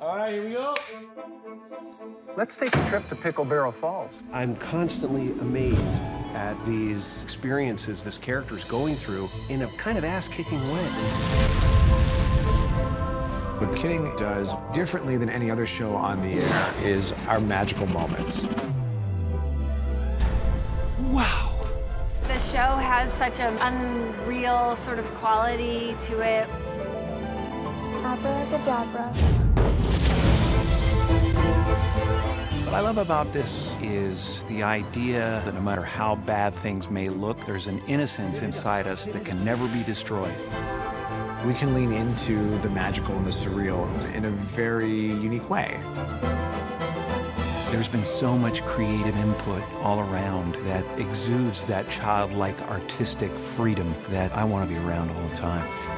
All right, here we go. Let's take a trip to Pickle Barrel Falls. I'm constantly amazed at these experiences this character's going through in a kind of ass-kicking way. What Kidding does differently than any other show on the air is our magical moments. Wow. The show has such an unreal sort of quality to it. Abracadabra. What I love about this is the idea that no matter how bad things may look, there's an innocence inside us that can never be destroyed. We can lean into the magical and the surreal in a very unique way. There's been so much creative input all around that exudes that childlike artistic freedom that I want to be around all the time.